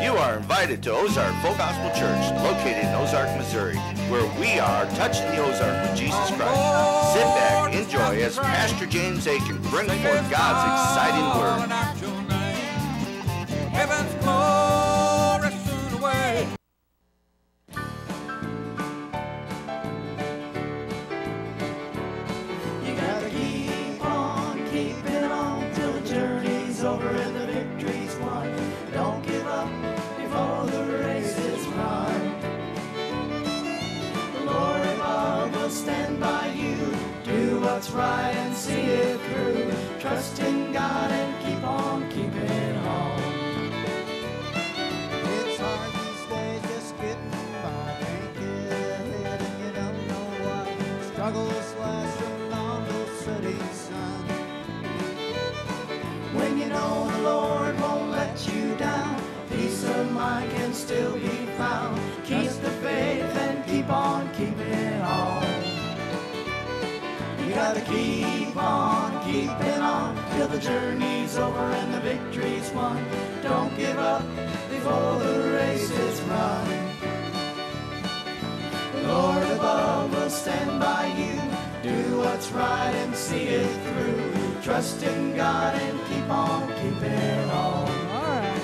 You are invited to Ozark Full Gospel Church, located in Ozark, Missouri, where we are touching the Ozark with Jesus Christ. Sit back, enjoy as Pastor James Eakins brings forth God's exciting word. Heaven's glory soon away. You gotta keep on keeping on till the journey's over and the victory's won. Don't give up before the race is run. The Lord above will stand by you. Do what's right and see it through. Trust in God and keep on keeping on. Struggles last along the setting sun. When you know the Lord won't let you down, peace of mind can still be found. Keep the faith and keep on keeping on. You gotta keep on keeping on till the journey's over and the victory's won. Don't give up before the race is run. Lord above will stand by you. Do what's right and see it through. Trust in God and keep on keeping on. All right.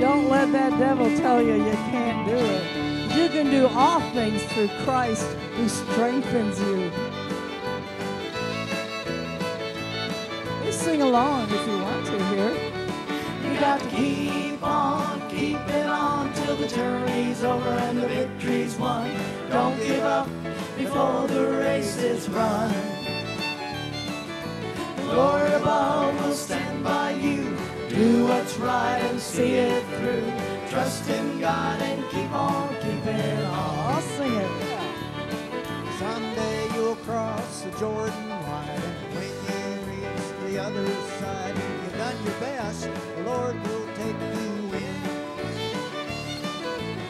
Don't let that devil tell you you can't do it. You can do all things through Christ who strengthens you. Sing along if you want to here. You got to keep on keeping on till the journey's over and the victory's won. Don't give up before the race is run. The Lord above will stand by you. Do what's right and see it through. Trust in God and keep on keeping on. I'll sing it. Yeah. Someday you'll cross the Jordan wide. Other side, you've done your best, the Lord will take you in.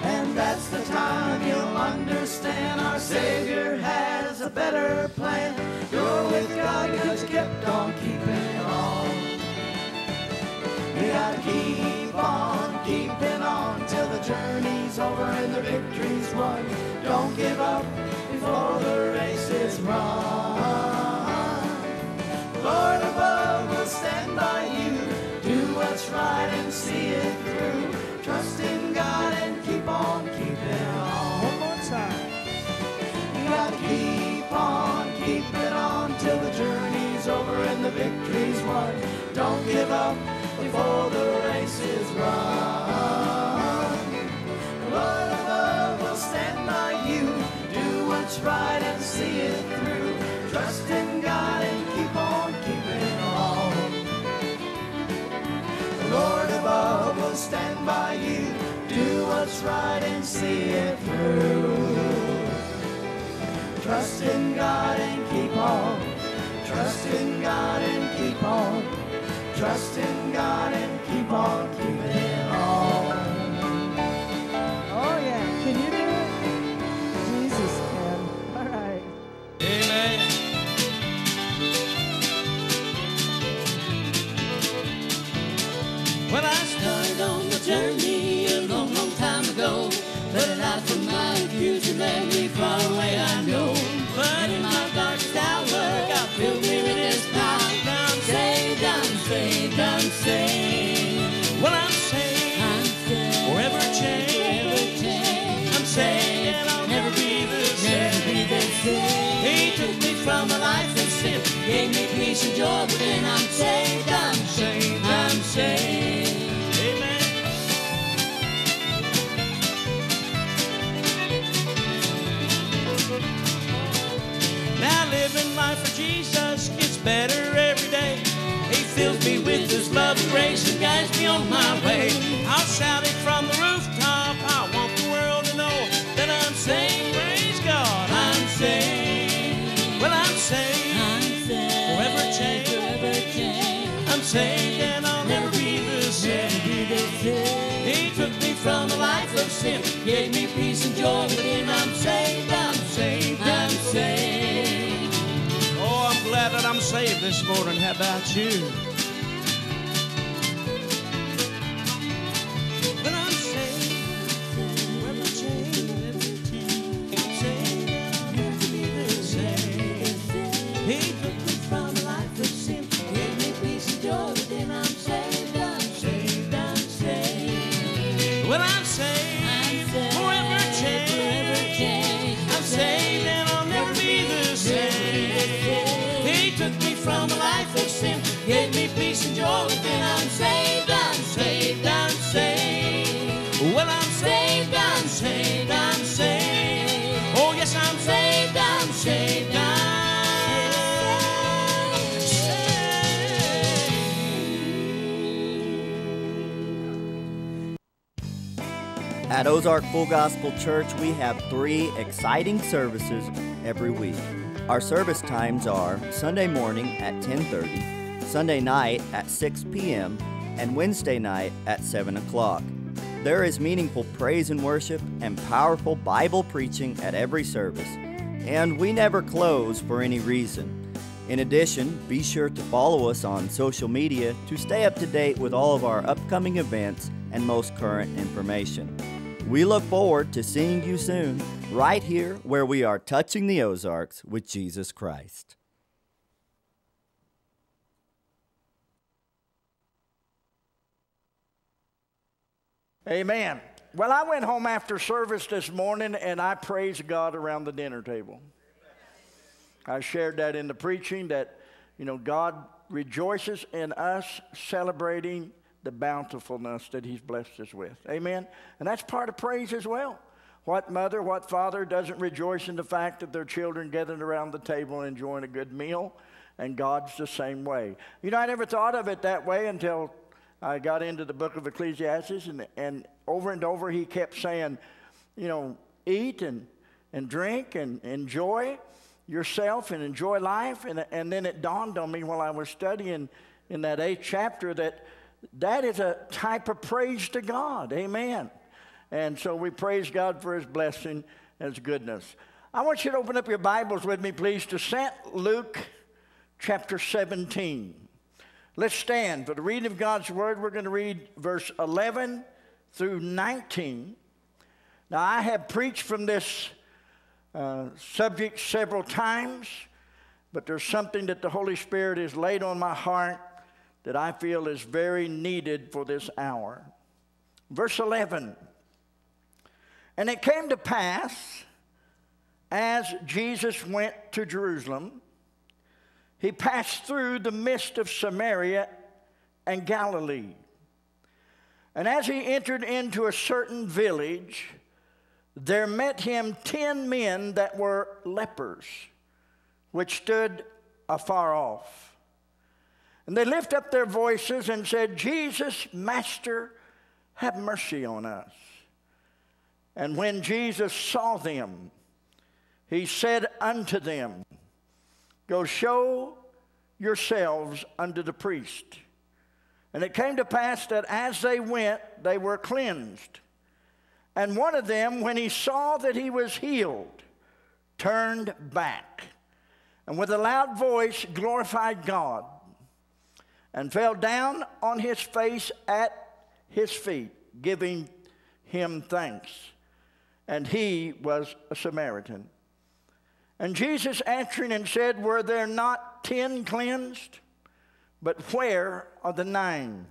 And that's the time you'll understand our Savior has a better plan. You're with God because you kept on keeping on. You gotta keep on keeping on till the journey's over and the victory's won. Don't give up before the race is run. Lord above will stand by you. Do what's right and see it through. Trust in God and keep on keeping on. One more time. You gotta keep on keeping on till the journey's over and the victory's won. Don't give up before the race is run. Lord above will stand by you. Do what's right and see it through. Trust in God and keep on keeping on. The Lord above will stand by you. Do what's right and see it through. Trust in God and keep on. Trust in God and keep on. Trust in God and keep on keeping on. Oh yeah, can you do it? Jesus can. All right. Amen. Well, I started on the journey a long, long time ago. But a light from my accuser led me far away, I know. But in my darkest hour, God filled me with His power. Now I'm saved, I'm saved, I'm saved. Well, I'm saved, I'm saved. Forever changed, forever changed. I'm saved, and I'll never be the same. Never be the same. He took me from a life of sin, gave me peace and joy within. I'm saved, I'm saved, I'm saved. Now living life for Jesus gets better every day. He fills me with His love and grace and guides me on my way. I'll shout it from the rooftop. I want the world to know that I'm saved. Praise God, I'm saved. Well, I'm saved. I'm saved. Forever changed. Forever changed. I'm saved and I'll never be the same. He took me from a life of sin, gave me peace and joy within. I'm saved. I'm saved. I'm morning. How about you? But I'm saved. Well, I'm saved. He took me from a life of sin, gave me peace and joy, but then I'm saved. I'm saved. I'm saved. Well, I'm saved. From a life of sin, gave me peace and joy, but then I'm saved, I'm saved, I'm saved. Well, I'm saved, I'm saved, I'm saved. Oh, yes, I'm saved, I'm saved, I'm saved. At Ozark Full Gospel Church, we have 3 exciting services every week. Our service times are Sunday morning at 10:30, Sunday night at 6 p.m., and Wednesday night at 7 o'clock. There is meaningful praise and worship and powerful Bible preaching at every service, and we never close for any reason. In addition, be sure to follow us on social media to stay up to date with all of our upcoming events and most current information. We look forward to seeing you soon, right here where we are touching the Ozarks with Jesus Christ. Amen. Well, I went home after service this morning, and I praised God around the dinner table. I shared that in the preaching that, you know, God rejoices in us celebrating the bountifulness that he's blessed us with. Amen? And that's part of praise as well. What mother, what father doesn't rejoice in the fact that their children gathered around the table and enjoying a good meal? And God's the same way. You know, I never thought of it that way until I got into the book of Ecclesiastes, and over and over he kept saying, you know, eat and drink and enjoy yourself and enjoy life. And then it dawned on me while I was studying in that 8th chapter that that is a type of praise to God. Amen. And so we praise God for his blessing and his goodness. I want you to open up your Bibles with me, please, to St. Luke chapter 17. Let's stand for the reading of God's word. We're going to read verse 11 through 19. Now, I have preached from this subject several times, but there's something that the Holy Spirit has laid on my heart that I feel is very needed for this hour. Verse 11. And it came to pass, as Jesus went to Jerusalem, he passed through the midst of Samaria and Galilee. And as he entered into a certain village, there met him 10 men that were lepers, which stood afar off. And they lift up their voices and said, Jesus, Master, have mercy on us. And when Jesus saw them, he said unto them, Go show yourselves unto the priest. And it came to pass that as they went, they were cleansed. And one of them, when he saw that he was healed, turned back, and with a loud voice glorified God, and fell down on his face at his feet, giving him thanks. And he was a Samaritan. And Jesus answering and said, Were there not 10 cleansed? But where are the 9?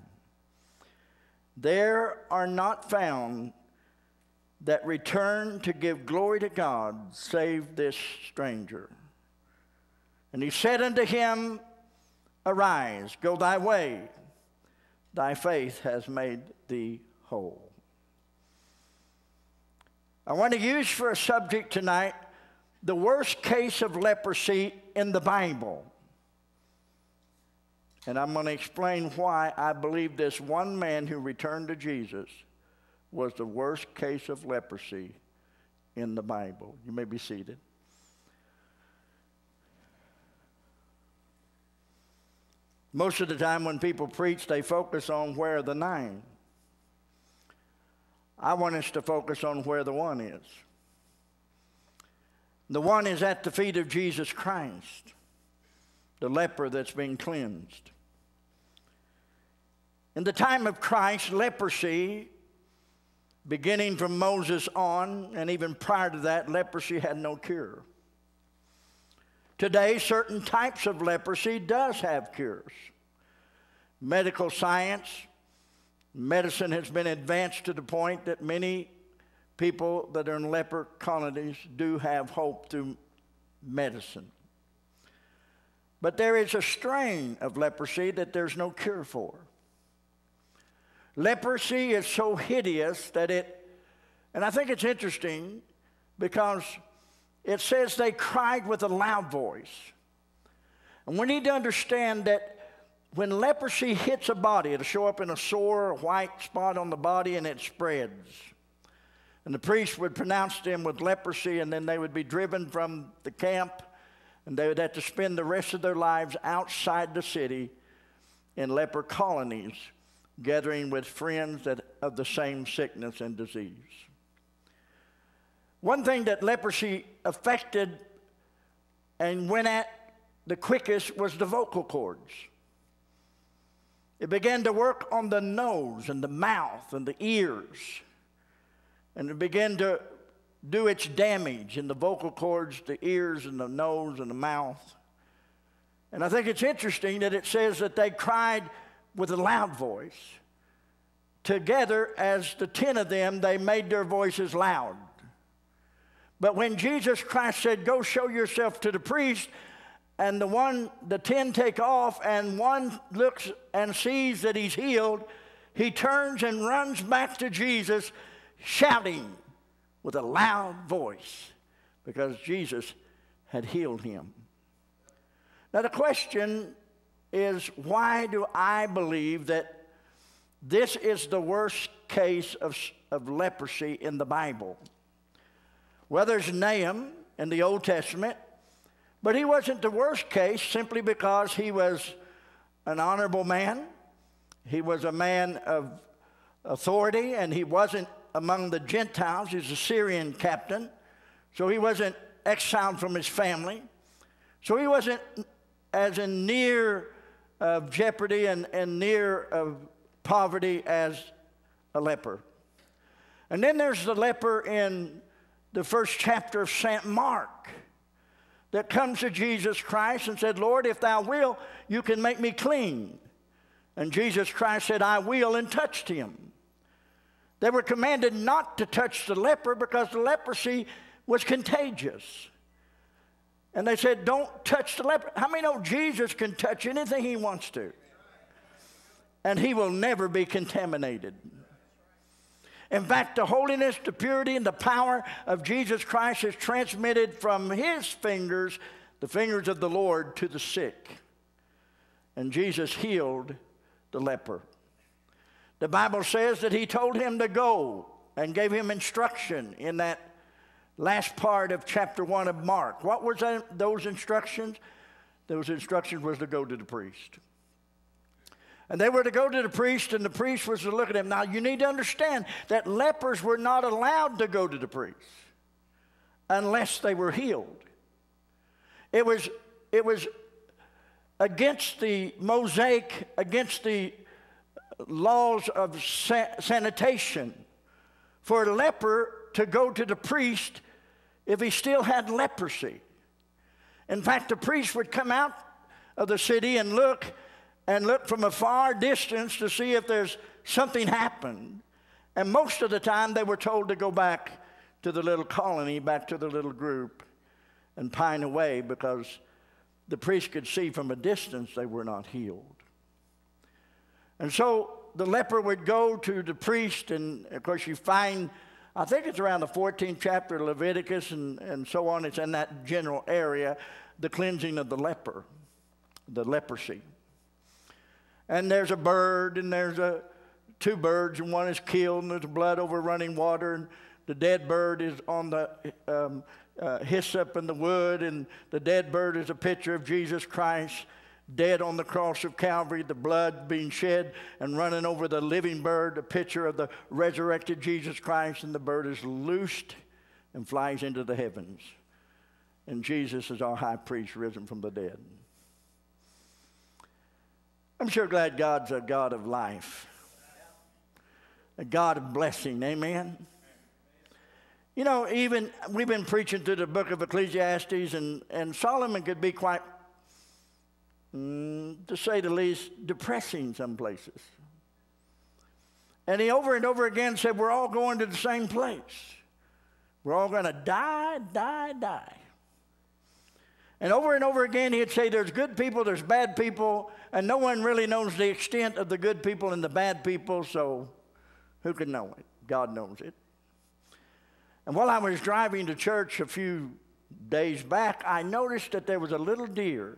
There are not found that return to give glory to God, save this stranger. And he said unto him, Arise, go thy way, thy faith has made thee whole. I want to use for a subject tonight the worst case of leprosy in the Bible. And I'm going to explain why I believe this one man who returned to Jesus was the worst case of leprosy in the Bible. You may be seated. Most of the time when people preach, they focus on where the 9. I want us to focus on where the 1 is. The 1 is at the feet of Jesus Christ. the leper that's been cleansed. In the time of Christ, leprosy, beginning from Moses on, and even prior to that, leprosy had no cure. Today, certain types of leprosy does have cures. Medical science, medicine has been advanced to the point that many people that are in leper colonies do have hope through medicine. But there is a strain of leprosy that there's no cure for. Leprosy is so hideous that it, and I think it's interesting because it says they cried with a loud voice. And we need to understand that when leprosy hits a body, it'll show up in a sore, a white spot on the body, and it spreads. And the priest would pronounce them with leprosy, and then they would be driven from the camp, and they would have to spend the rest of their lives outside the city in leper colonies, gathering with friends that of the same sickness and disease. One thing that leprosy affected and went at the quickest was the vocal cords. It began to work on the nose and the mouth and the ears. And it began to do its damage in the vocal cords, the ears and the nose and the mouth. And I think it's interesting that it says that they cried with a loud voice. Together as the 10 of them, they made their voices loud. But when Jesus Christ said, "Go show yourself to the priest," and the 10 take off, and one looks and sees that he's healed, he turns and runs back to Jesus, shouting with a loud voice, because Jesus had healed him. Now the question is, why do I believe that this is the worst case of leprosy in the Bible? Well, there's Naaman in the Old Testament, but he wasn't the worst case simply because he was an honorable man. He was a man of authority, and he wasn't among the Gentiles. He's a Syrian captain, so he wasn't exiled from his family. So he wasn't as in near of jeopardy and near of poverty as a leper. And then there's the leper in the first chapter of St. Mark, that comes to Jesus Christ and said, "Lord, if thou wilt, you can make me clean." And Jesus Christ said, "I will," and touched him. They were commanded not to touch the leper because the leprosy was contagious. And they said, "Don't touch the leper." How many know Jesus can touch anything he wants to? And he will never be contaminated. In fact, the holiness, the purity, and the power of Jesus Christ is transmitted from his fingers, the fingers of the Lord, to the sick. And Jesus healed the leper. The Bible says that he told him to go and gave him instruction in that last part of chapter 1 of Mark. What were those instructions? Those instructions was to go to the priest. And they were to go to the priest, and the priest was to look at him. Now, you need to understand that lepers were not allowed to go to the priest unless they were healed. It was against the Mosaic, against the laws of sanitation for a leper to go to the priest if he still had leprosy. In fact, the priest would come out of the city and look from a far distance to see if there's something happened. And most of the time, they were told to go back to the little colony, back to the little group, and pine away because the priest could see from a distance they were not healed. And so the leper would go to the priest, and of course you find, I think it's around the 14th chapter of Leviticus and so on, it's in that general area, the cleansing of the leper, the leprosy. And there's a bird, and there's two birds, and one is killed, and there's blood over running water, and the dead bird is on the hyssop and the wood, and the dead bird is a picture of Jesus Christ dead on the cross of Calvary, the blood being shed and running over the living bird, a picture of the resurrected Jesus Christ, and the bird is loosed and flies into the heavens. And Jesus is our high priest risen from the dead. I'm sure glad God's a God of life, a God of blessing, amen? You know, even we've been preaching through the book of Ecclesiastes, and Solomon could be quite, to say the least, depressing some places. And he over and over again said, we're all going to the same place. We're all going to die. And over again, he'd say there's good people, there's bad people, and no one really knows the extent of the good people and the bad people, so who can know it? God knows it. And while I was driving to church a few days back, I noticed that there was a little deer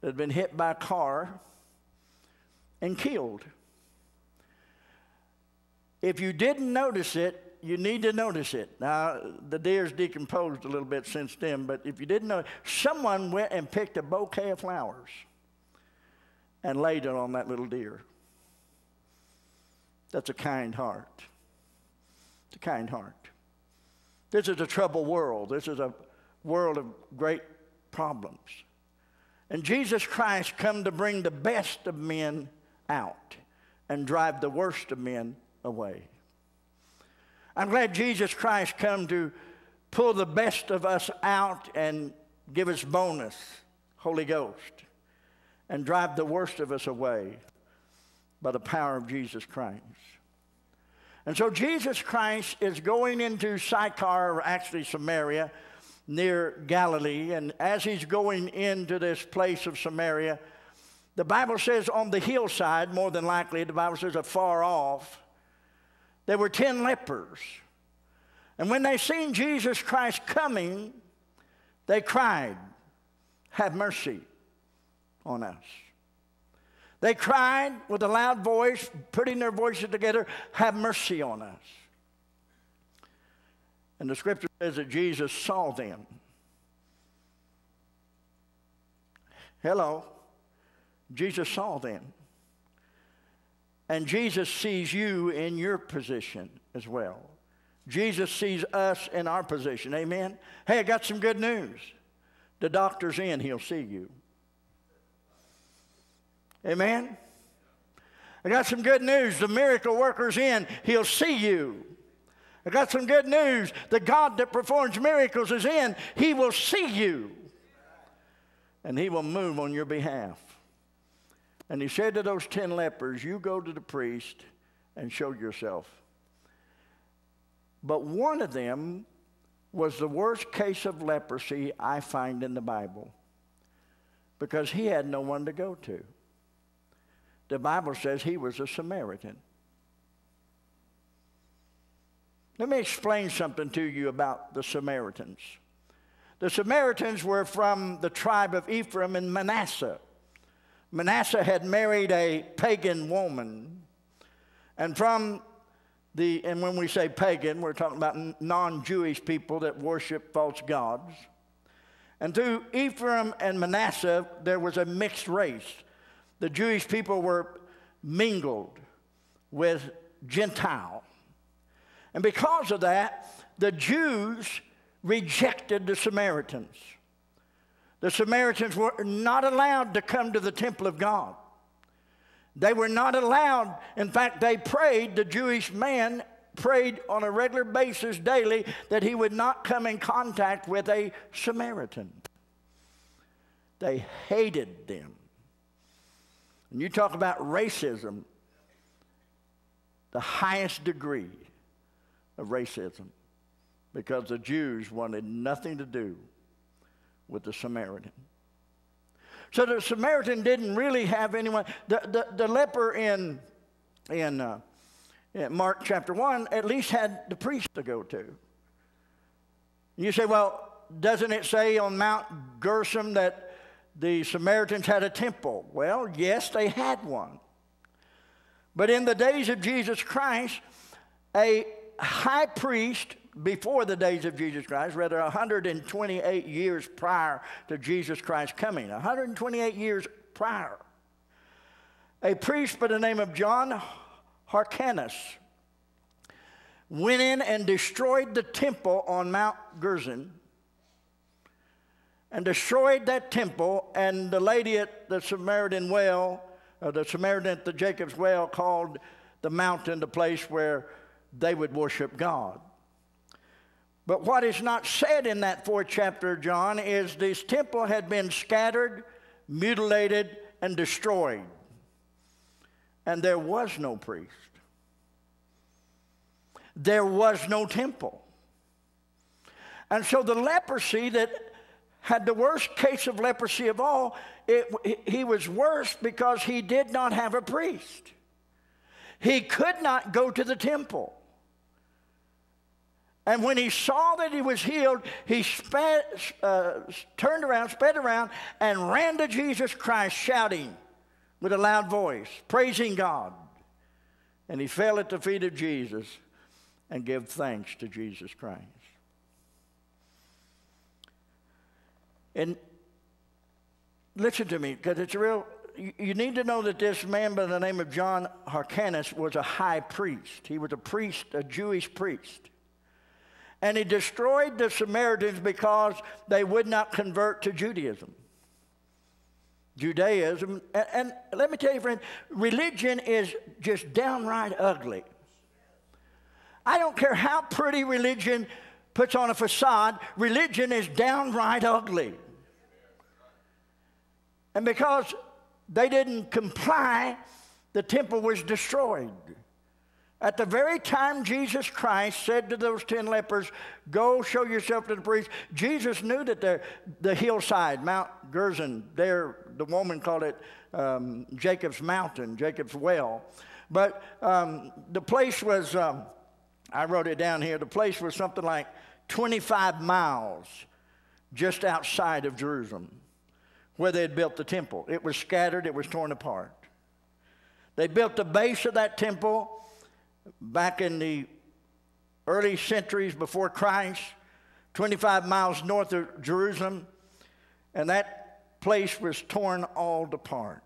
that had been hit by a car and killed. If you didn't notice it, you need to notice it. Now, the deer's decomposed a little bit since then, but if you didn't know, someone went and picked a bouquet of flowers and laid it on that little deer. That's a kind heart. It's a kind heart. This is a troubled world. This is a world of great problems. And Jesus Christ come to bring the best of men out and drive the worst of men away. I'm glad Jesus Christ come to pull the best of us out and give us bonus, Holy Ghost, and drive the worst of us away by the power of Jesus Christ. And so Jesus Christ is going into Sychar, or actually Samaria, near Galilee. And as he's going into this place of Samaria, the Bible says on the hillside, more than likely, the Bible says afar off, there were 10 lepers. And when they seen Jesus Christ coming, they cried, "Have mercy on us." They cried with a loud voice, putting their voices together, "Have mercy on us." And the scripture says that Jesus saw them. Hello. Jesus saw them. And Jesus sees you in your position as well. Jesus sees us in our position. Amen? Hey, I got some good news. The doctor's in. He'll see you. Amen? I got some good news. The miracle worker's in. He'll see you. I got some good news. The God that performs miracles is in. He will see you. And he will move on your behalf. And he said to those 10 lepers, "You go to the priest and show yourself." But one of them was the worst case of leprosy I find in the Bible, because he had no one to go to. The Bible says he was a Samaritan. Let me explain something to you about the Samaritans. The Samaritans were from the tribe of Ephraim and Manasseh. Manasseh had married a pagan woman, and when we say pagan, we're talking about non-Jewish people that worship false gods. And through Ephraim and Manasseh, there was a mixed race. The Jewish people were mingled with Gentile. And because of that, the Jews rejected the Samaritans. The Samaritans were not allowed to come to the temple of God. They were not allowed. In fact, they prayed. The Jewish man prayed on a regular basis daily that he would not come in contact with a Samaritan. They hated them. And you talk about racism, the highest degree of racism, because the Jews wanted nothing to do with the Samaritan. So the Samaritan didn't really have anyone. The leper in Mark chapter 1 at least had the priest to go to. You say, well, doesn't it say on Mount Gerizim that the Samaritans had a temple? Well, yes, they had one. But in the days of Jesus Christ, a high priest, before the days of Jesus Christ, rather 128 years prior to Jesus Christ coming, 128 years prior, a priest by the name of John Hyrcanus went in and destroyed the temple on Mount Gerizim, and destroyed that temple, and the lady at the Samaritan well the Samaritan at the Jacob's Well called the mountain the place where they would worship God. But what is not said in that fourth chapter of John is this temple had been scattered, mutilated, and destroyed. And there was no priest. There was no temple. And so the leprosy that had the worst case of leprosy of all, he was worse because he did not have a priest. He could not go to the temple. And when he saw that he was healed, he sped around, and ran to Jesus Christ, shouting with a loud voice, praising God. And he fell at the feet of Jesus and gave thanks to Jesus Christ. And listen to me, because it's real. You need to know that this man by the name of John Hyrcanus was a high priest. He was a priest, a Jewish priest. And he destroyed the Samaritans because they would not convert to Judaism. Judaism, and let me tell you, friend, religion is just downright ugly. I don't care how pretty religion puts on a facade, religion is downright ugly. And because they didn't comply, the temple was destroyed. At the very time Jesus Christ said to those 10 lepers, go show yourself to the priest, Jesus knew that the hillside, Mount Gerizim, there the woman called it Jacob's Mountain, Jacob's Well. But the place was, I wrote it down here, the place was something like 25 miles just outside of Jerusalem, where they had built the temple. It was scattered, it was torn apart. They built the base of that temple back in the early centuries before Christ, 25 miles north of Jerusalem, and that place was torn all apart.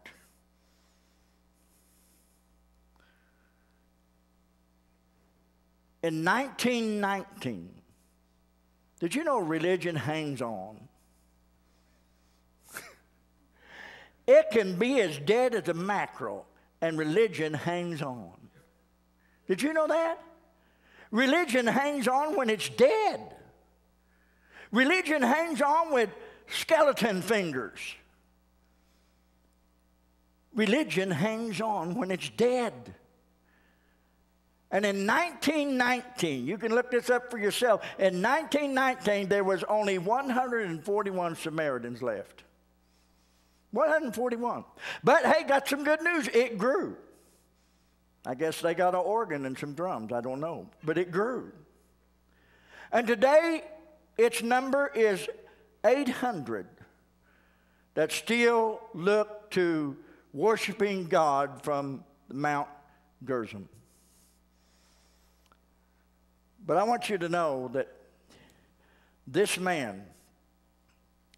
In 1919, did you know religion hangs on? It can be as dead as a mackerel, and religion hangs on. Did you know that? Religion hangs on when it's dead. Religion hangs on with skeleton fingers. Religion hangs on when it's dead. And in 1919, you can look this up for yourself, in 1919 there was only 141 Samaritans left. 141. But hey, got some good news. It grew. I guess they got an organ and some drums. I don't know. But it grew. And today, its number is 800 that still look to worshiping God from Mount Gerizim. But I want you to know that this man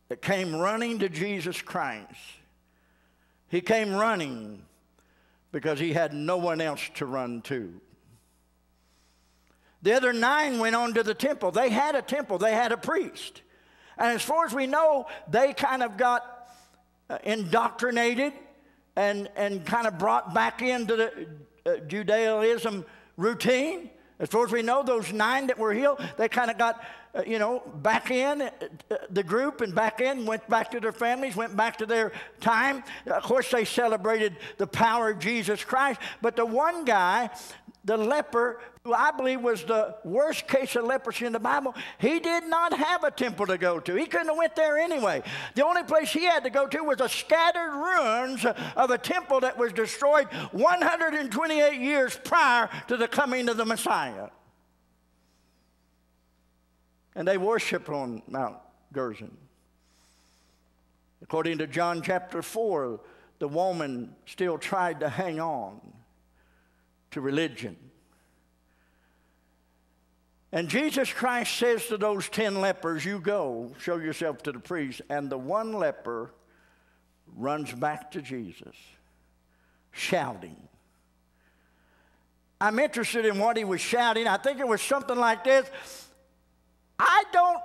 that came running to Jesus Christ, he came running because he had no one else to run to. The other 9 went on to the temple. They had a temple. They had a priest. And as far as we know, they kind of got indoctrinated and kind of brought back into the Judaism routine. As far as we know, those 9 that were healed, they kind of got, back in the group and back in, went back to their families, went back to their time. Of course, they celebrated the power of Jesus Christ. But the one guy, the leper, who I believe was the worst case of leprosy in the Bible, he did not have a temple to go to. He couldn't have went there anyway. The only place he had to go to was the scattered ruins of a temple that was destroyed 128 years prior to the coming of the Messiah. And they worship on Mount Gerizim. According to John chapter 4, the woman still tried to hang on to religion. And Jesus Christ says to those 10 lepers, you go, show yourself to the priest. And the one leper runs back to Jesus, shouting. I'm interested in what he was shouting. I think it was something like this. I don't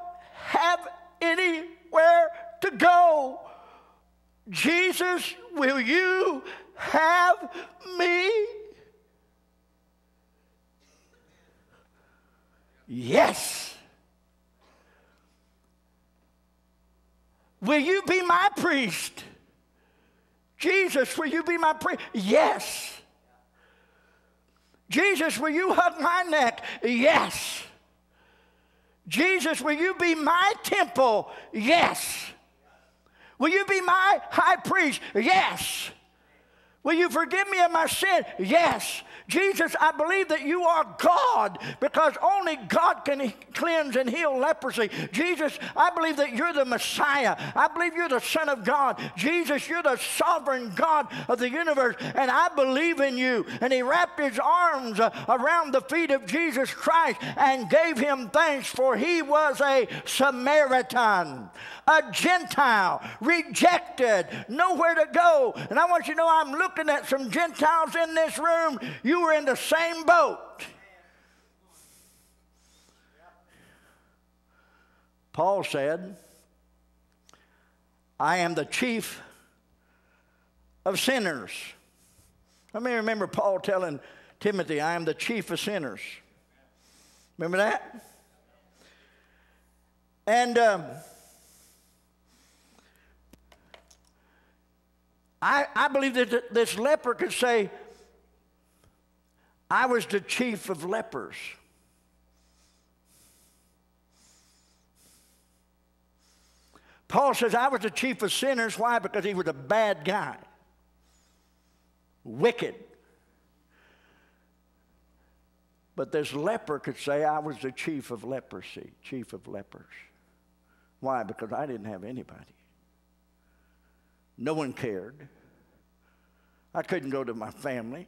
have anywhere to go. Jesus, will you have me? Yes. Will you be my priest? Jesus, will you be my priest? Yes. Jesus, will you hug my neck? Yes. Jesus, will you be my temple? Yes. Will you be my high priest? Yes. Will you forgive me of my sin? Yes. Jesus, I believe that you are God, because only God can cleanse and heal leprosy. Jesus, I believe that you're the Messiah. I believe you're the Son of God. Jesus, you're the sovereign God of the universe, and I believe in you. And he wrapped his arms around the feet of Jesus Christ and gave him thanks, for he was a Samaritan, a Gentile, rejected, nowhere to go. And I want you to know, I'm looking at some Gentiles in this room. You were in the same boat. Paul said, I am the chief of sinners. Let me remember Paul telling Timothy, I am the chief of sinners. Remember that? And I believe that this leper could say, I was the chief of lepers. Paul says, I was the chief of sinners. Why? Because he was a bad guy. Wicked. But this leper could say, I was the chief of leprosy, chief of lepers. Why? Because I didn't have anybody. No one cared. I couldn't go to my family.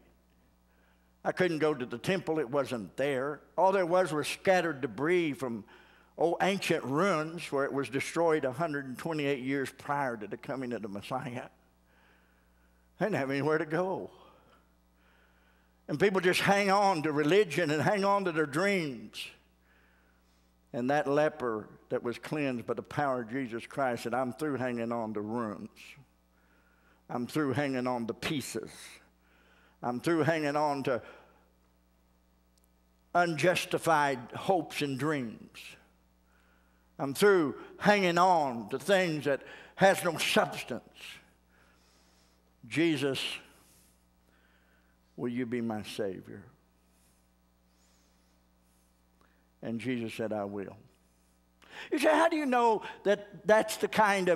I couldn't go to the temple. It wasn't there. All there was scattered debris from old ancient ruins where it was destroyed 128 years prior to the coming of the Messiah. I didn't have anywhere to go. And people just hang on to religion and hang on to their dreams. And that leper that was cleansed by the power of Jesus Christ said, I'm through hanging on to ruins. I'm through hanging on to pieces. I'm through hanging on to unjustified hopes and dreams. I'm through hanging on to things that has no substance. Jesus, will you be my Savior? And Jesus said, I will. You say, how do you know that that's the kind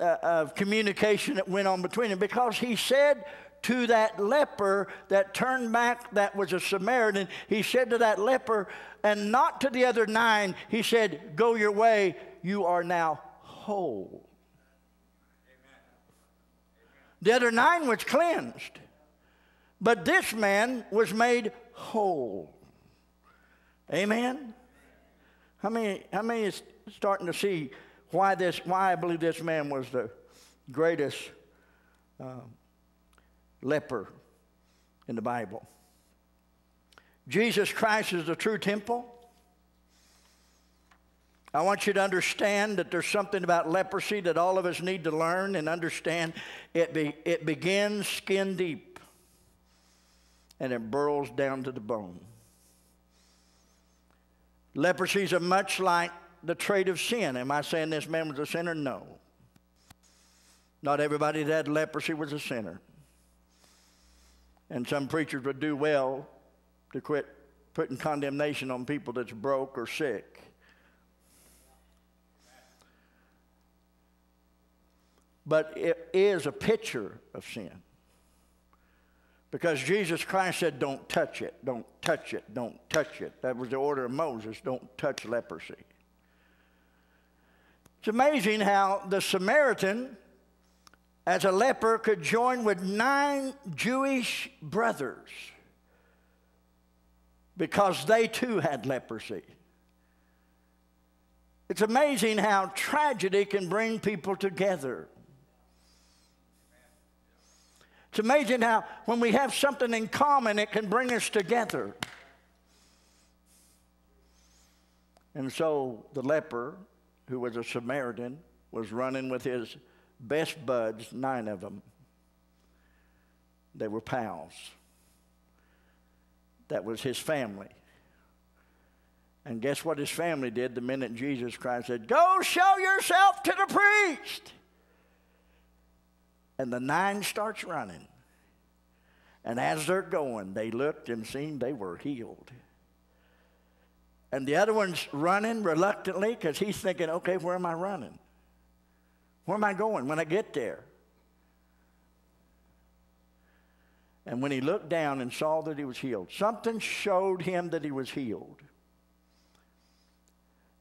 of communication that went on between them? Because he said to that leper that turned back, that was a Samaritan, he said to that leper, and not to the other nine, he said, go your way, you are now whole. Amen. The other nine was cleansed, but this man was made whole. Amen? How many is starting to see why I believe this man was the greatest leper in the Bible? Jesus Christ is the true temple. I want you to understand that there's something about leprosy that all of us need to learn and understand. It begins skin deep, and it burrows down to the bone. Leprosies are much like the trait of sin. Am I saying this man was a sinner? No. Not everybody that had leprosy was a sinner. And some preachers would do well to quit putting condemnation on people that's broke or sick. But it is a picture of sin. Because Jesus Christ said, don't touch it, don't touch it, don't touch it. That was the order of Moses, don't touch leprosy. It's amazing how the Samaritan, as a leper, could join with 9 Jewish brothers because they too had leprosy. It's amazing how tragedy can bring people together. It's amazing how when we have something in common, it can bring us together. And so the leper, who was a Samaritan, was running with his best buds, 9 of them. They were pals. That was his family. And guess what his family did the minute Jesus Christ said, "Go show yourself to the priest." And the nine starts running. And as they're going, they looked and seen they were healed. And the other one's running reluctantly because he's thinking, okay, where am I running? Where am I going when I get there? And when he looked down and saw that he was healed, something showed him that he was healed.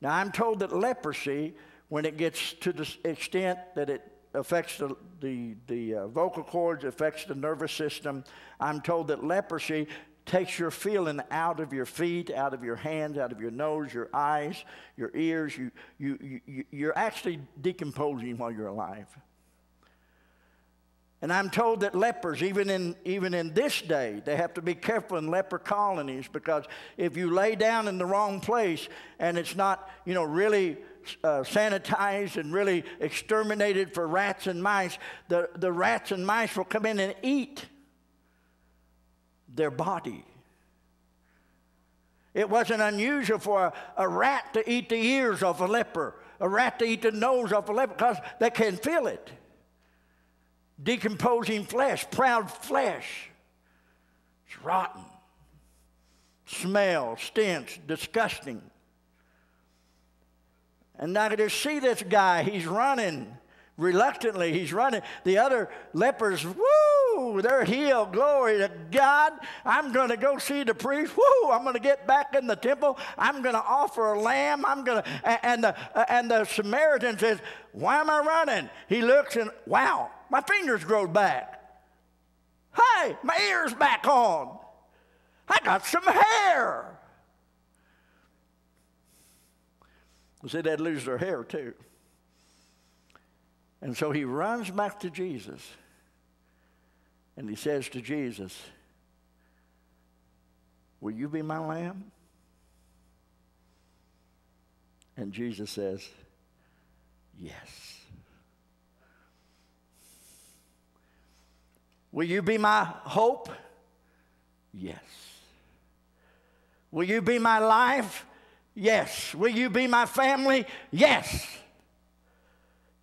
Now, I'm told that leprosy, when it gets to the extent that it affects the vocal cords, affects the nervous system, I'm told that leprosy takes your feeling out of your feet, out of your hands, out of your nose, your eyes, your ears. You're actually decomposing while you're alive. And I'm told that lepers, even in this day, they have to be careful in leper colonies, because if you lay down in the wrong place and it's not, you know, really sanitized and really exterminated for rats and mice, the rats and mice will come in and eat their body. It wasn't unusual for a rat to eat the ears off a leper, a rat to eat the nose off a leper, because they can't feel it. Decomposing flesh, proud flesh. It's rotten. Smell, stench, disgusting. And I could just see this guy, he's running. Reluctantly, he's running. The other lepers, woo, they're healed. Glory to God. I'm going to go see the priest. Woo, I'm going to get back in the temple. I'm going to offer a lamb. I'm going to, and the Samaritan says, why am I running? He looks and, wow, my fingers grow back. Hey, my ear's back on. I got some hair. You see, they'd lose their hair too. And so he runs back to Jesus, and he says to Jesus, will you be my lamb? And Jesus says, yes. Will you be my hope? Yes. Will you be my life? Yes. Will you be my family? Yes.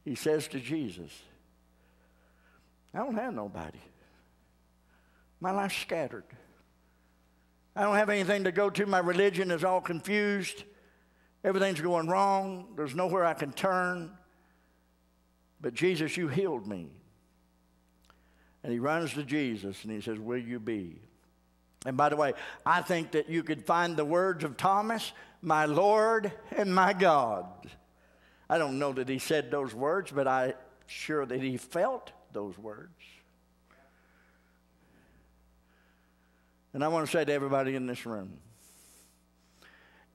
He says to Jesus, I don't have nobody. My life's scattered. I don't have anything to go to. My religion is all confused. Everything's going wrong. There's nowhere I can turn. But Jesus, you healed me. And he runs to Jesus and he says, will you be? And by the way, I think that you could find the words of Thomas, my Lord and my God. I don't know that he said those words, but I'm sure that he felt those words. And I want to say to everybody in this room,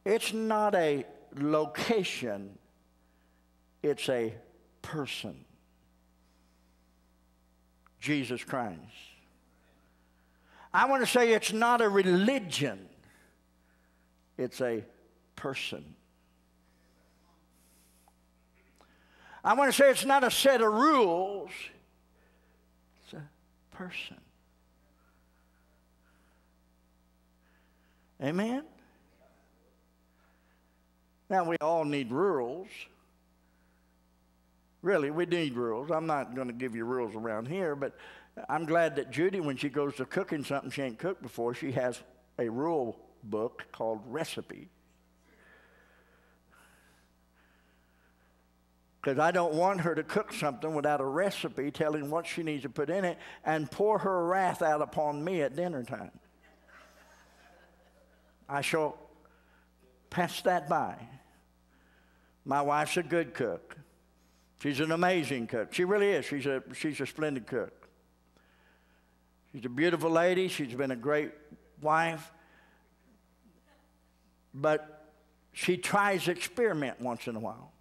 it's not a location, it's a person. Jesus Christ. I want to say it's not a religion, it's a person. I want to say it's not a set of rules, it's a person. Amen? Now, we all need rules. Really, we need rules. I'm not going to give you rules around here, but I'm glad that Judy, when she goes to cooking something she ain't cooked before, she has a rule book called Recipe. Because I don't want her to cook something without a recipe telling what she needs to put in it and pour her wrath out upon me at dinner time. I shall pass that by. My wife's a good cook. She's an amazing cook. She really is. She's a splendid cook. She's a beautiful lady. She's been a great wife. But she tries to experiment once in a while.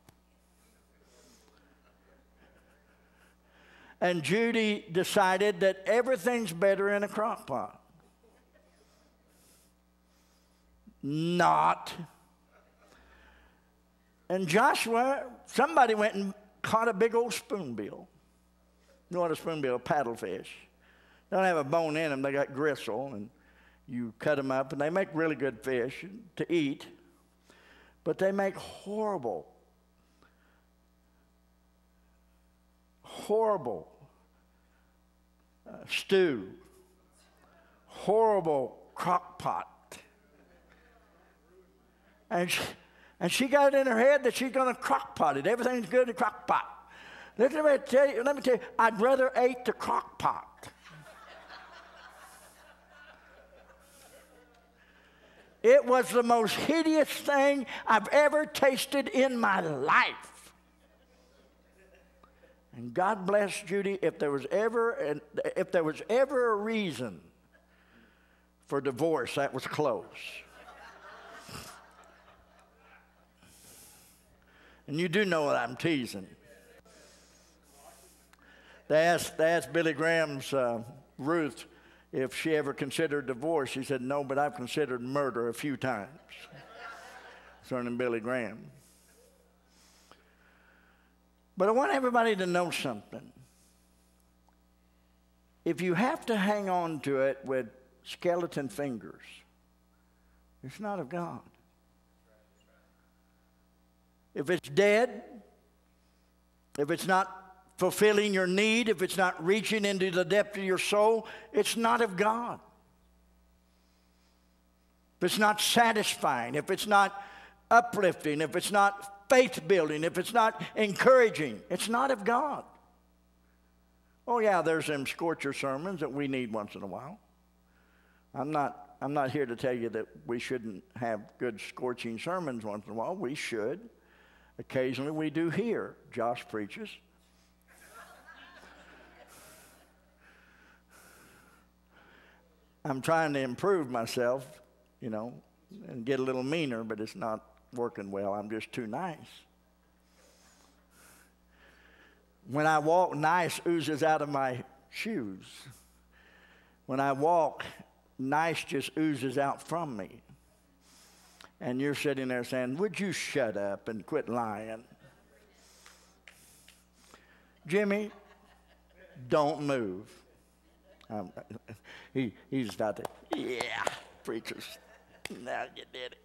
And Judy decided that everything's better in a crock pot. Not. And Joshua, somebody went and caught a big old spoonbill. You know what a spoonbill? A paddlefish. They don't have a bone in them. They got gristle, and you cut them up, and they make really good fish to eat, but they make horrible, horrible stew, horrible crock pot. And she got it in her head that she's going to crock pot it. Everything's good in the crock pot. Let me tell you, I'd rather eat the crock pot. It was the most hideous thing I've ever tasted in my life. And God bless Judy, if there was ever a reason for divorce, that was close. And you do know what I'm teasing. They asked Billy Graham's Ruth if she ever considered divorce. She said, no, but I've considered murder a few times. Concerning Billy Graham. But I want everybody to know something. If you have to hang on to it with skeleton fingers, it's not of God. If it's dead, if it's not fulfilling your need, if it's not reaching into the depth of your soul, it's not of God. If it's not satisfying, if it's not uplifting, if it's not faith-building, if it's not encouraging, it's not of God. Oh, yeah, there's them scorcher sermons that we need once in a while. I'm not here to tell you that we shouldn't have good scorching sermons once in a while. We should. Occasionally we do here. Josh preaches. I'm trying to improve myself, you know, and get a little meaner, but it's not working well. I'm just too nice. When I walk, nice oozes out of my shoes. When I walk, nice just oozes out from me. And you're sitting there saying, would you shut up and quit lying? Jimmy, don't move. He's not there. Yeah, preachers, now you did it.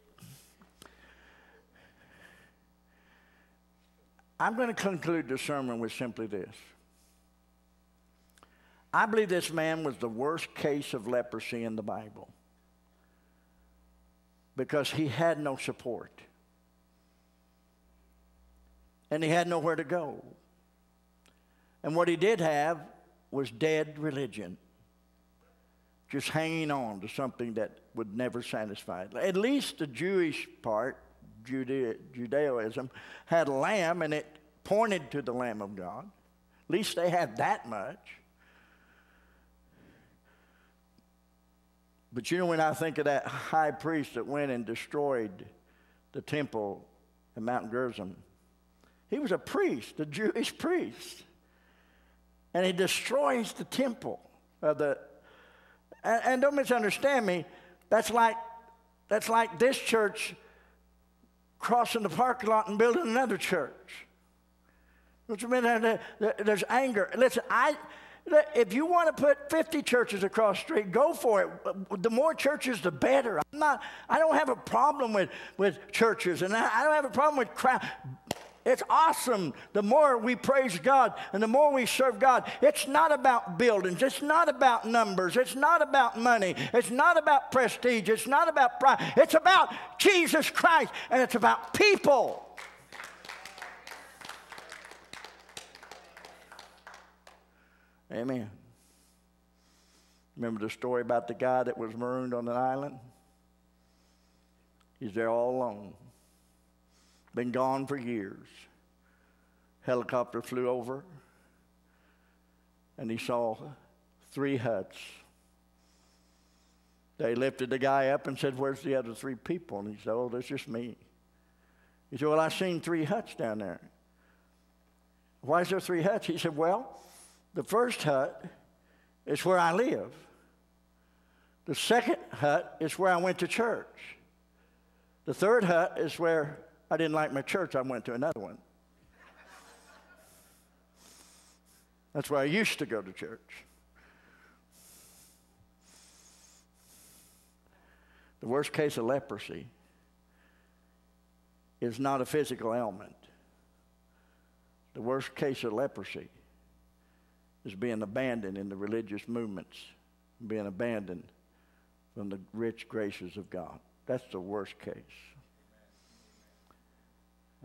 I'm going to conclude the sermon with simply this. I believe this man was the worst case of leprosy in the Bible because he had no support and he had nowhere to go. And what he did have was dead religion, just hanging on to something that would never satisfy. At least the Jewish part, Judaism, had a lamb and it pointed to the Lamb of God. At least they had that much. But you know, when I think of that high priest that went and destroyed the temple at Mount Gerizim, he was a priest, a Jewish priest. And he destroys the temple. And don't misunderstand me, that's like this church crossing the parking lot and building another church. There's anger. Listen, if you want to put 50 churches across the street, go for it. The more churches, the better. I don't have a problem with churches, and I don't have a problem with crowds. It's awesome. The more we praise God and the more we serve God, it's not about buildings. It's not about numbers. It's not about money. It's not about prestige. It's not about pride. It's about Jesus Christ, and it's about people. Amen. Remember the story about the guy that was marooned on an island? He's there all alone. Been gone for years. Helicopter flew over, and he saw 3 huts. They lifted the guy up and said, where's the other 3 people? And he said, oh, that's just me. He said, well, I seen 3 huts down there. Why is there 3 huts? He said, well, the first hut is where I live. The second hut is where I went to church. The third hut is where I didn't like my church. I went to another one. That's where I used to go to church. The worst case of leprosy is not a physical ailment. The worst case of leprosy is being abandoned in the religious movements, being abandoned from the rich graces of God. That's the worst case.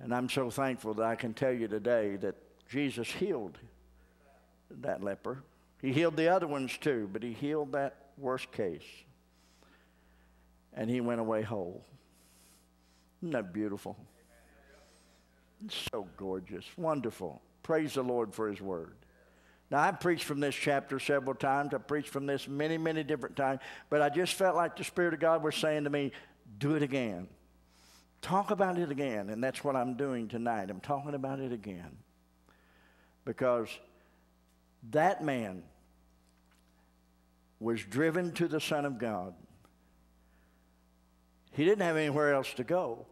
And I'm so thankful that I can tell you today that Jesus healed that leper. He healed the other ones too, but he healed that worst case. And he went away whole. Isn't that beautiful? It's so gorgeous. Wonderful. Praise the Lord for his word. Now, I've preached from this chapter several times. I've preached from this many, many different times. But I just felt like the Spirit of God was saying to me, do it again. Talk about it again. And that's what I'm doing tonight. I'm talking about it again. Because that man was driven to the Son of God. He didn't have anywhere else to go.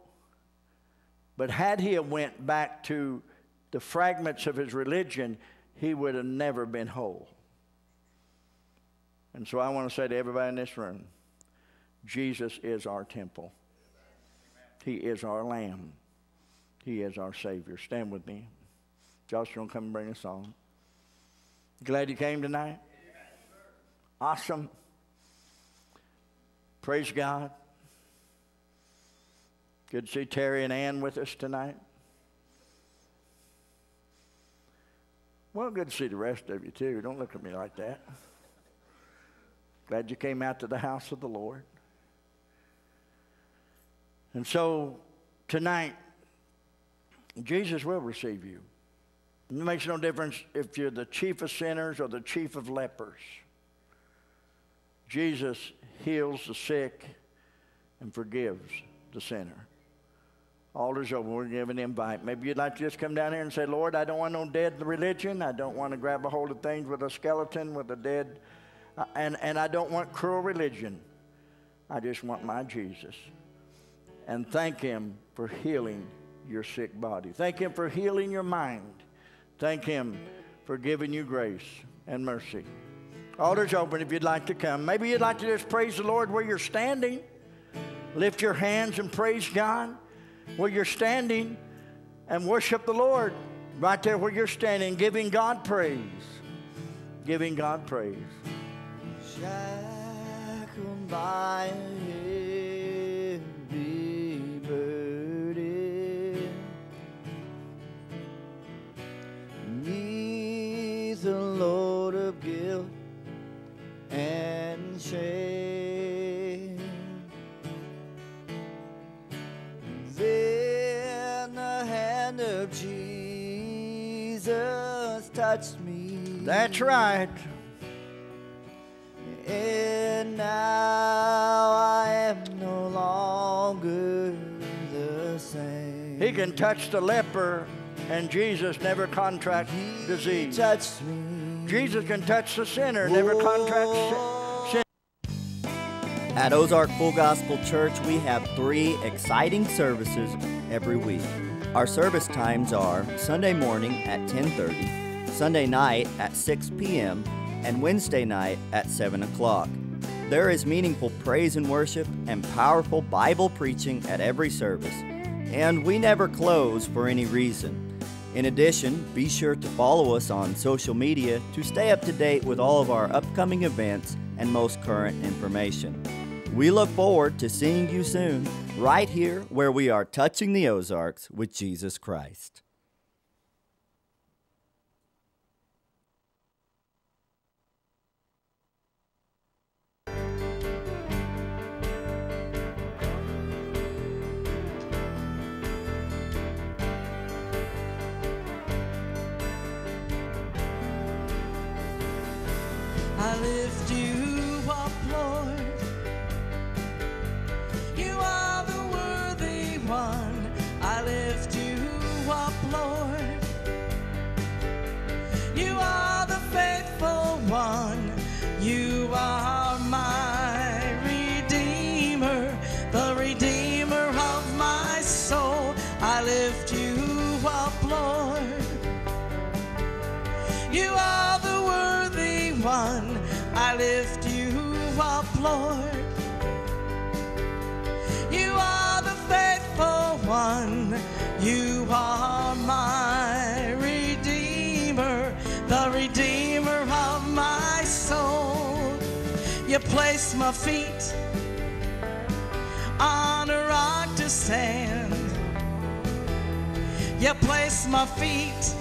But had he went back to the fragments of his religion, he would have never been whole. And so I want to say to everybody in this room, Jesus is our temple. He is our Lamb. He is our Savior. Stand with me. Josh, you're going to come and bring us on. Glad you came tonight? Awesome. Praise God. Good to see Terry and Ann with us tonight. Well, good to see the rest of you, too. Don't look at me like that. Glad you came out to the house of the Lord. And so, tonight, Jesus will receive you. It makes no difference if you're the chief of sinners or the chief of lepers. Jesus heals the sick and forgives the sinner. Altar's over. We're giving an invite. Maybe you'd like to just come down here and say, Lord, I don't want no dead religion. I don't want to grab a hold of things with a skeleton, with a dead, and I don't want cruel religion. I just want my Jesus. And thank him for healing your sick body. Thank him for healing your mind. Thank him for giving you grace and mercy. Altar's open if you'd like to come. Maybe you'd like to just praise the Lord where you're standing. Lift your hands and praise God. Where you're standing, and worship the Lord right there where you're standing, giving God praise. Giving God praise. Shackled by a heavy burden, neath a load of guilt and shame. Jesus touched me. That's right. And now I am no longer the same. He can touch the leper, and Jesus never contracts disease. He touched me. Jesus can touch the sinner, never contracts sin. At Ozark Full Gospel Church, we have 3 exciting services every week. Our service times are Sunday morning at 10:30, Sunday night at 6 p.m., and Wednesday night at 7 o'clock. There is meaningful praise and worship and powerful Bible preaching at every service, and we never close for any reason. In addition, be sure to follow us on social media to stay up to date with all of our upcoming events and most current information. We look forward to seeing you soon, right here where we are touching the Ozarks with Jesus Christ. I lift you up, Lord. I lift you up, Lord. You are the faithful one. You are my Redeemer, the Redeemer of my soul. I lift you up, Lord. You are the worthy one. I lift you up, Lord. You are my Redeemer, the Redeemer of my soul. You place my feet on a rock to stand. You place my feet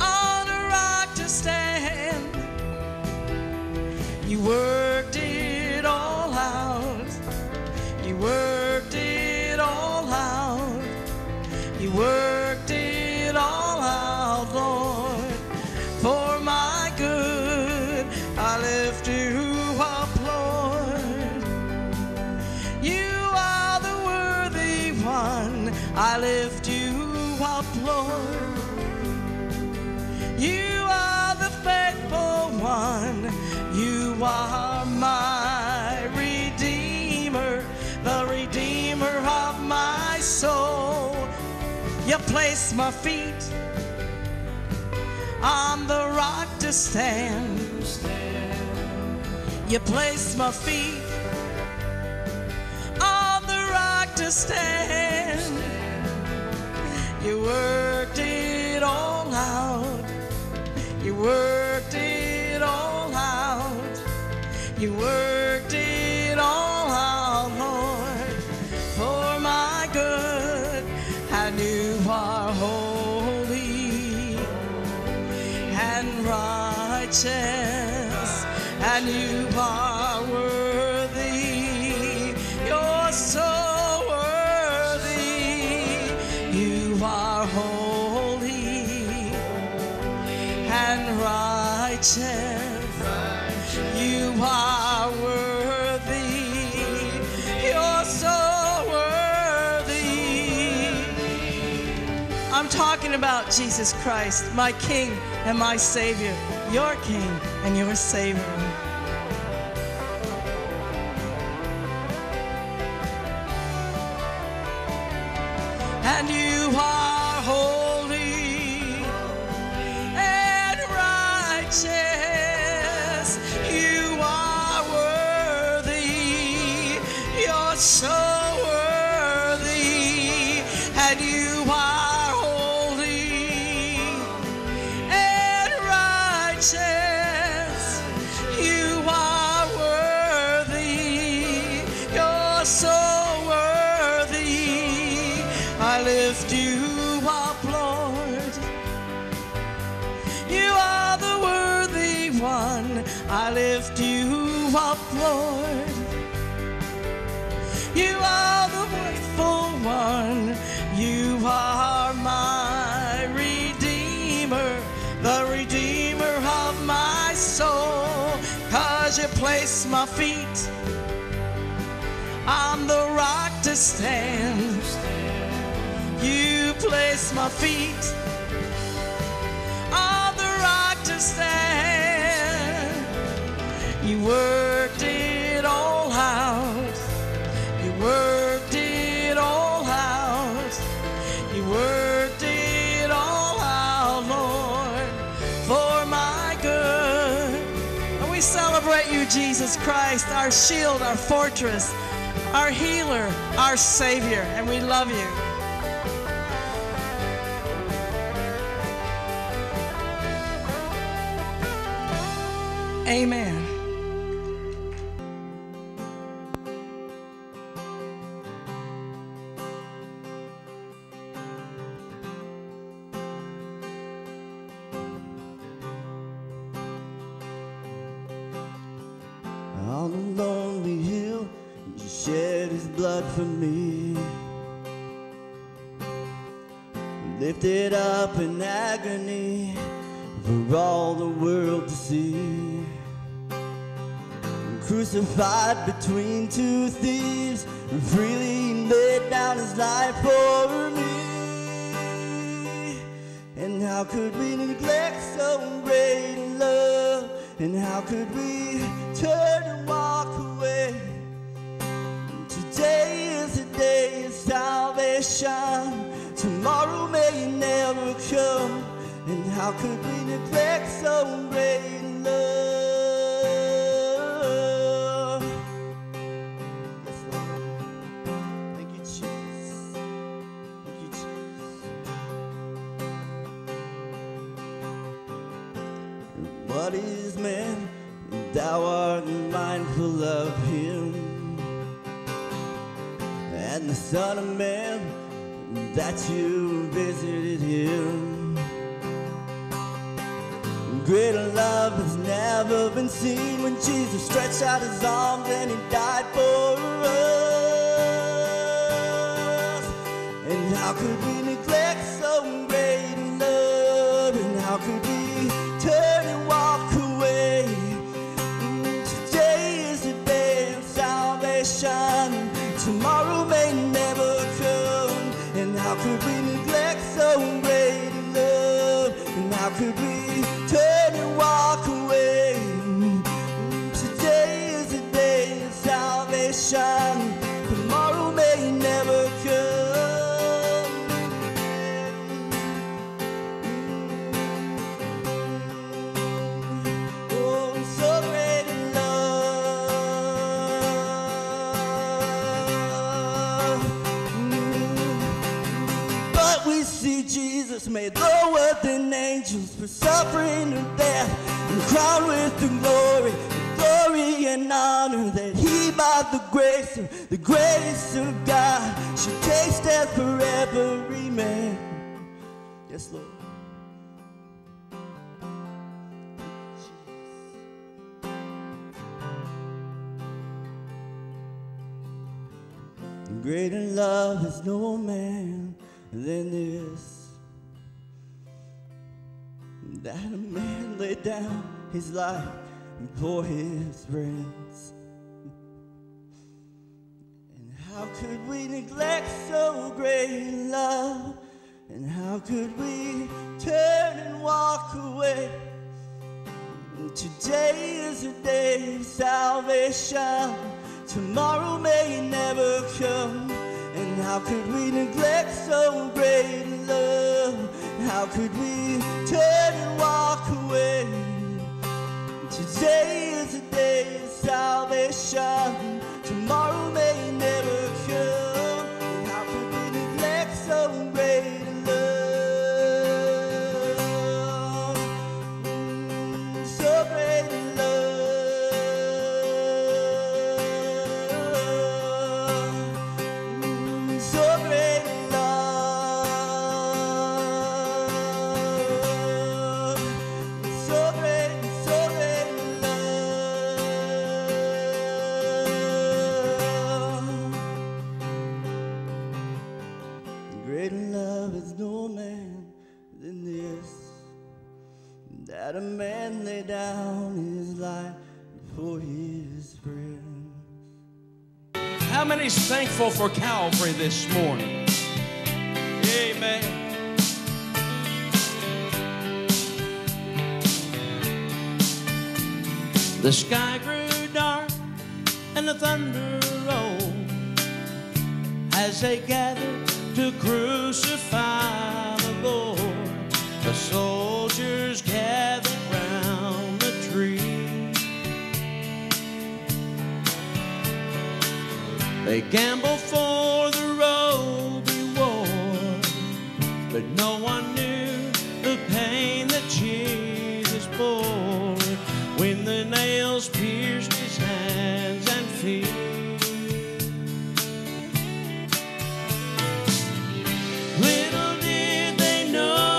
on a rock to stand. You worked it all out. You worked it all out. You worked it all out, Lord, for my good. I lift you up, Lord. You are the worthy one. I lift you up, Lord. You are the faithful one. You are my Redeemer, the Redeemer of my soul. You place my feet on the rock to stand. You place my feet on the rock to stand. You worked it all out. You worked it all out. You worked it all out, Lord, for my good, and you are holy and righteous, and you are worthy. You're so worthy. You are holy and righteous. You are worthy. You're so worthy. I'm talking about Jesus Christ, my King and my Savior, your King and your Savior. And you are holy and righteous. So worthy, and you are holy and righteous. You are worthy. You're so worthy. I lift you up, Lord. You are the worthy one. I lift you up, Lord. You are the faithful one. You are my Redeemer, the Redeemer of my soul. 'Cause you place my feet on the rock to stand. You place my feet on the rock to stand. You worked it all out. You worked it all out. You worked it all out, Lord, for my good. And we celebrate you, Jesus Christ, our shield, our fortress, our healer, our Savior, and we love you. Amen. For me, lifted up in agony for all the world to see, crucified between two thieves, and freely laid down his life for me. And how could we neglect so great a love? And how could we turn and walk away? Today is the day of salvation. Tomorrow may never come. And how could we neglect so great love? Yes, Lord. Thank you, Jesus. body's man, and thou art mindful of him. And the Son of Man, that you visited him. Greater love has never been seen, when Jesus stretched out his arms and he died for us. And how could we neglect so great a love? And how could we turn and walk away? Today is the day of salvation, tomorrow may never come. And how could we neglect so great a love? And how could we turn and walk away? Today is the day of salvation, tomorrow may never come. Oh, so great a love. But we see Jesus made lower than angels, for suffering or death, and crowned with the glory and honor, that he by the grace of God, should taste death for every man. Yes, Lord. And greater love is no man than this, that a man laid down his life for his friends. And how could we neglect so great love? And how could we turn and walk away? And today is a day of salvation, tomorrow may never come. And how could we neglect so great love? How could we turn and walk away? Today is a day of salvation, tomorrow may never come. How could we neglect so great a love? So great a love. So great a love. That a man lay down his life for his friends. How many's thankful for Calvary this morning? Amen. The sky grew dark and the thunder rolled as they gathered to crucify the Lord. The soldiers gathered round the tree. They gambled for the robe he wore, but no one knew the pain that Jesus bore when the nails pierced his hands and feet. Little did they know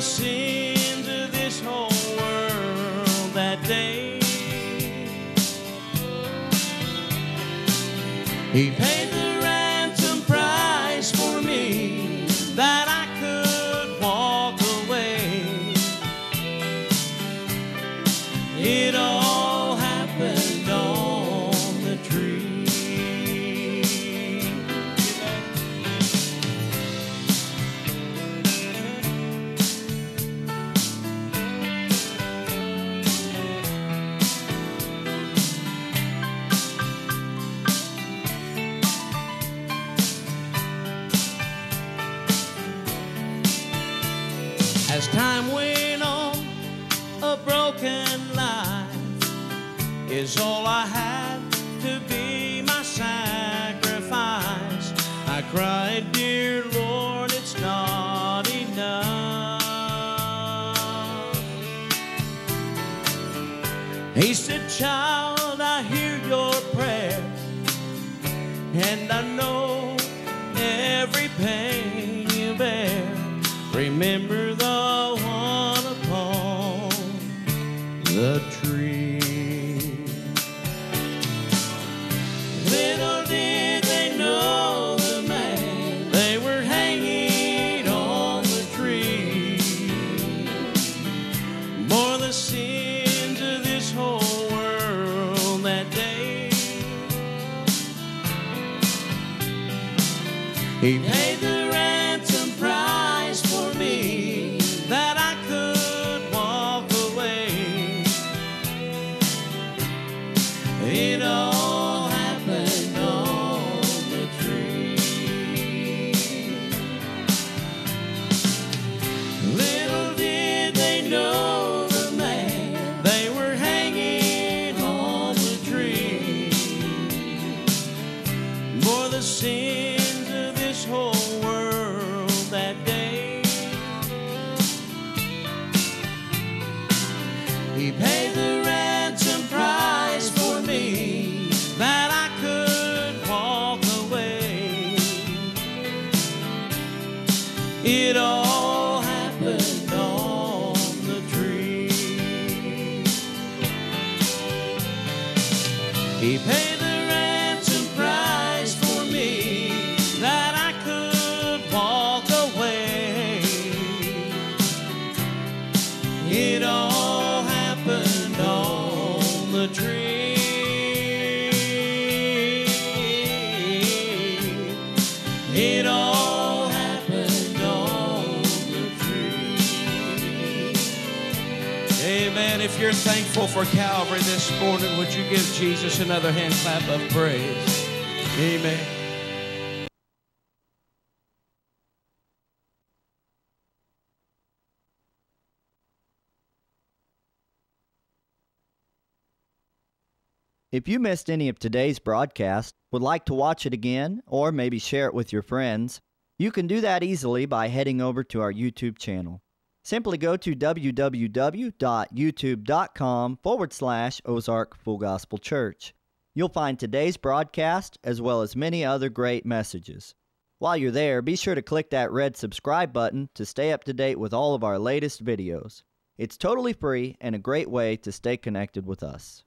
sins of this whole world that day. He paid the ransom price for me that I could walk away. It all happened on the tree. As time went on, a broken life is all I had to be my sacrifice. I cried. He said, child, I hear your prayer, and I know every pain you bear. Remember the one upon the tree. Little did they know the man they were hanging on the tree for the sins of this whole world that day. He paid the thankful for Calvary this morning. Would you give Jesus another hand clap of praise? Amen. If you missed any of today's broadcast, would like to watch it again, or maybe share it with your friends, you can do that easily by heading over to our YouTube channel. Simply go to www.youtube.com/Ozark Full Gospel Church. You'll find today's broadcast as well as many other great messages. While you're there, be sure to click that red subscribe button to stay up to date with all of our latest videos. It's totally free and a great way to stay connected with us.